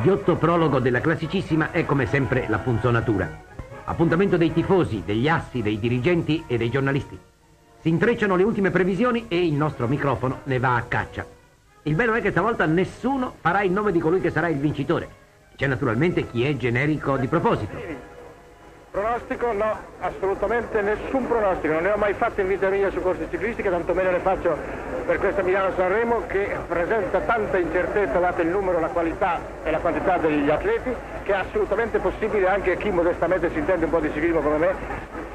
Ghiotto prologo della classicissima è come sempre la punzonatura. Appuntamento dei tifosi, degli assi, dei dirigenti e dei giornalisti. Si intrecciano le ultime previsioni e il nostro microfono ne va a caccia. Il bello è che stavolta nessuno farà il nome di colui che sarà il vincitore. C'è naturalmente chi è generico di proposito. Pronostico? No, assolutamente nessun pronostico, non ne ho mai fatto in vita mia su corse ciclistiche, tantomeno ne faccio per questa Milano-Sanremo che presenta tanta incertezza data il numero, la qualità e la quantità degli atleti, che è assolutamente possibile anche a chi modestamente si intende un po' di ciclismo come me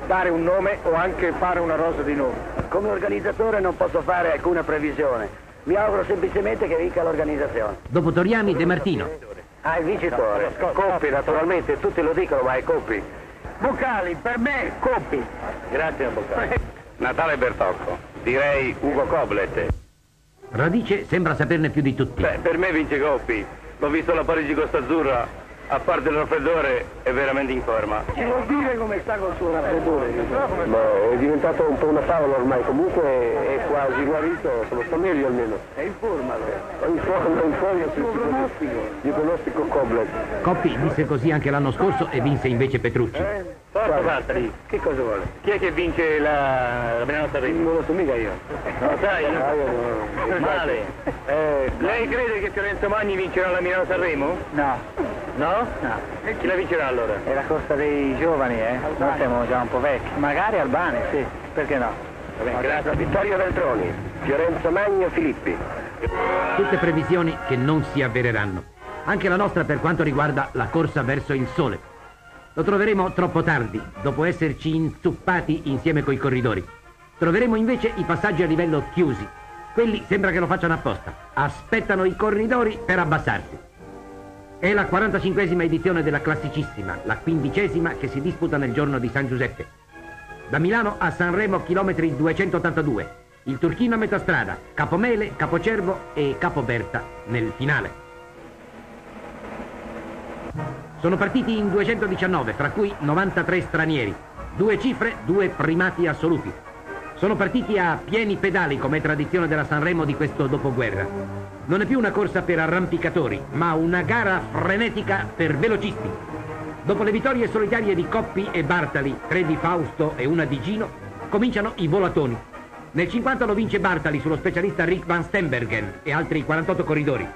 dare un nome o anche fare una rosa di nome. Come organizzatore non posso fare alcuna previsione, mi auguro semplicemente che vinca l'organizzazione. Dopo Toriami, De Martino. Ah, il vincitore, Coppi naturalmente, tutti lo dicono ma è Coppi. Vocali, per me Coppi. Grazie a Vocali. Natale Bertocco, direi Ugo Koblet. Radice sembra saperne più di tutti. Beh, per me vince Coppi. L'ho visto alla Parigi Costa Azzurra, a parte il raffreddore è veramente in forma. Ci vuol dire come sta col suo raffreddore? Ma è diventato un po' una favola ormai, comunque è quasi guarito, sono sta meglio almeno. È in forma. È in forma, Io pronostico Koblet. Coppi vinse così anche l'anno scorso e vinse invece Petrucci. Forza Bartali, che cosa vuole? Chi è che vince la Milano-Sanremo? Non lo so mica io. No, sai, no. Male. Lei crede che Fiorenzo Magni vincerà la Milano-Sanremo? No. No? No. E chi la vincerà allora? È la corsa dei giovani, Albani. Noi siamo già un po' vecchi. Magari Albani, sì. Perché no? Va bene, grazie. Vittorio Veltroni, Fiorenzo Magno Filippi. Tutte previsioni che non si avvereranno. Anche la nostra per quanto riguarda la corsa verso il sole. Lo troveremo troppo tardi, dopo esserci inzuppati insieme coi corridori. Troveremo invece i passaggi a livello chiusi. Quelli sembra che lo facciano apposta. Aspettano i corridori per abbassarsi. È la 45esima edizione della classicissima, la 15esima che si disputa nel giorno di San Giuseppe. Da Milano a Sanremo, chilometri 282, il Turchino a metà strada, Capomele, Capocervo e Capoberta nel finale. Sono partiti in 219, fra cui 93 stranieri, 2 cifre, 2 primati assoluti. Sono partiti a pieni pedali come tradizione della Sanremo di questo dopoguerra. Non è più una corsa per arrampicatori, ma una gara frenetica per velocisti. Dopo le vittorie solitarie di Coppi e Bartali, 3 di Fausto e 1 di Gino, cominciano i volatoni. Nel 50 lo vince Bartali sullo specialista Rick Van Steenbergen e altri 48 corridori.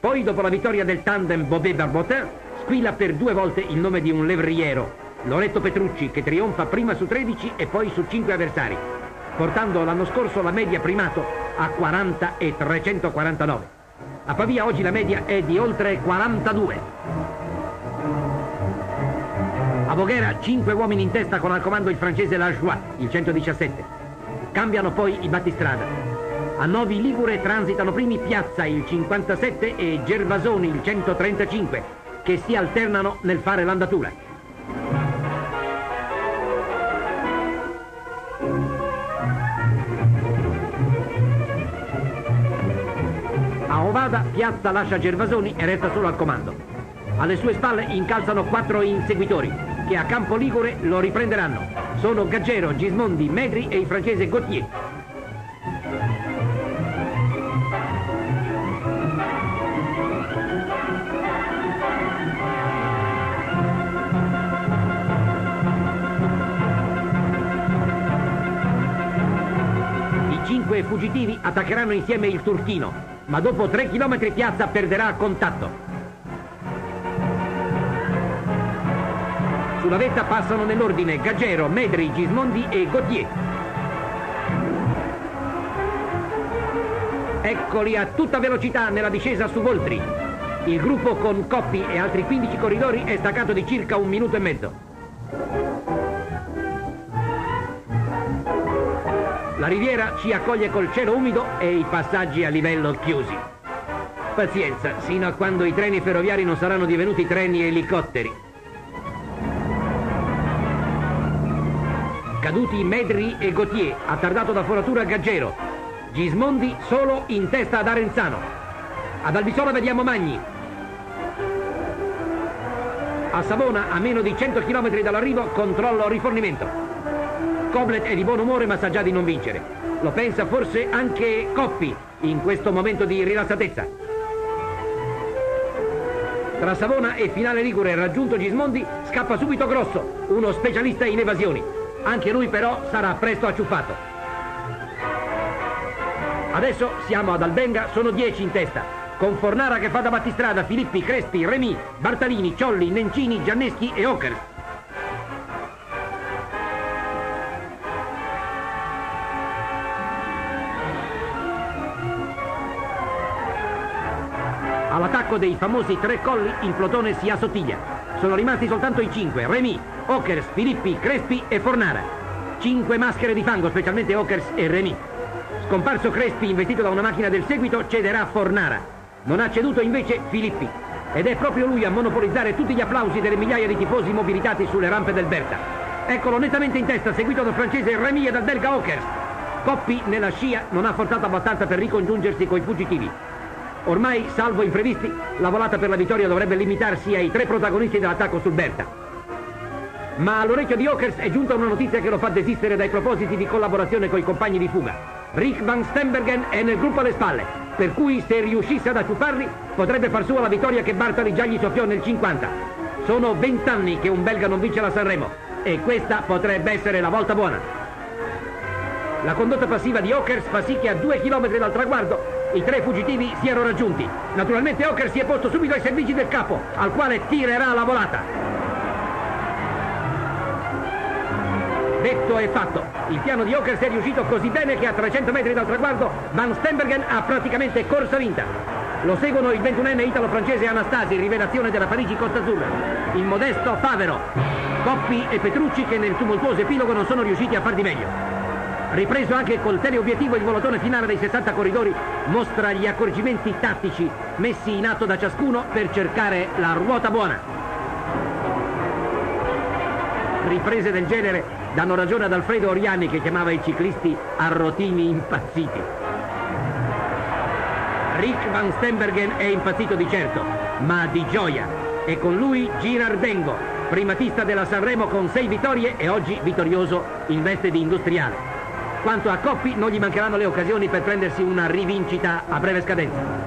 Poi, dopo la vittoria del tandem Bobet-Barbotin, squilla per 2 volte il nome di un levriero, Loretto Petrucci, che trionfa prima su 13 e poi su 5 avversari, portando l'anno scorso la media primato a 40 e 349. A Pavia oggi la media è di oltre 42. A Voghera 5 uomini in testa con al comando il francese Lajoie, il 117. Cambiano poi i battistrada. A Novi Ligure transitano primi Piazza, il 57, e Gervasoni, il 135, che si alternano nel fare l'andatura. Vada, Piazza lascia Gervasoni e resta solo al comando. Alle sue spalle incalzano 4 inseguitori che a Campo Ligure lo riprenderanno. Sono Gaggero, Gismondi, Medri e il francese Gautier. I 5 fuggitivi attaccheranno insieme il Turchino, ma dopo 3 chilometri Piazza perderà contatto. Sulla vetta passano nell'ordine Gaggero, Medri, Gismondi e Gautier. Eccoli a tutta velocità nella discesa su Voltri. Il gruppo con Coppi e altri 15 corridori è staccato di circa 1 minuto e mezzo. La riviera ci accoglie col cielo umido e i passaggi a livello chiusi. Pazienza, sino a quando i treni ferroviari non saranno divenuti treni elicotteri. Caduti Medri e Gautier, attardato da foratura Gaggero. Gismondi solo in testa ad Arenzano. Ad Albisola vediamo Magni. A Savona, a meno di 100 km dall'arrivo, controllo rifornimento. Koblet è di buon umore ma sa già di non vincere. Lo pensa forse anche Coppi in questo momento di rilassatezza. Tra Savona e finale ligure raggiunto Gismondi, scappa subito Grosso, uno specialista in evasioni. Anche lui però sarà presto acciuffato. Adesso siamo ad Albenga, sono 10 in testa. Con Fornara che fa da battistrada, Filippi, Crespi, Remi, Bartalini, Ciolli, Nencini, Gianneschi e Ockers. All'attacco dei famosi tre colli il plotone si assottiglia. Sono rimasti soltanto i 5, Remi, Ockers, Filippi, Crespi e Fornara. 5 maschere di fango, specialmente Ockers e Remi. Scomparso Crespi, investito da una macchina del seguito, cederà Fornara. Non ha ceduto invece Filippi, ed è proprio lui a monopolizzare tutti gli applausi delle migliaia di tifosi mobilitati sulle rampe del Berta. Eccolo nettamente in testa, seguito dal francese Remi e dal belga Ockers. Coppi nella scia non ha forzato abbastanza per ricongiungersi coi fuggitivi. Ormai, salvo imprevisti, la volata per la vittoria dovrebbe limitarsi ai 3 protagonisti dell'attacco sul Berta. Ma all'orecchio di Ockers è giunta una notizia che lo fa desistere dai propositi di collaborazione coi compagni di fuga. Rick Van Steenbergen è nel gruppo alle spalle, per cui se riuscisse ad acciuffarli potrebbe far sua la vittoria che Bartali già gli soffiò nel 50. Sono 20 anni che un belga non vince la Sanremo e questa potrebbe essere la volta buona. La condotta passiva di Ockers fa sì che a 2 chilometri dal traguardo i 3 fuggitivi siano raggiunti. Naturalmente Ockers si è posto subito ai servizi del capo, al quale tirerà la volata. Detto e fatto, il piano di Ockers è riuscito così bene che a 300 metri dal traguardo Van Steenbergen ha praticamente corsa vinta. Lo seguono il 21enne italo-francese Anastasi, rivelazione della Parigi Costa Azzurra, il modesto Favero, Coppi e Petrucci che nel tumultuoso epilogo non sono riusciti a far di meglio. Ripreso anche col teleobiettivo, il volatone finale dei 60 corridori mostra gli accorgimenti tattici messi in atto da ciascuno per cercare la ruota buona. Riprese del genere danno ragione ad Alfredo Oriani, che chiamava i ciclisti arrotini impazziti. Rick Van Steenbergen è impazzito di certo, ma di gioia. E con lui Girardengo, primatista della Sanremo con 6 vittorie e oggi vittorioso in veste di industriale. Quanto a Coppi, non gli mancheranno le occasioni per prendersi una rivincita a breve scadenza.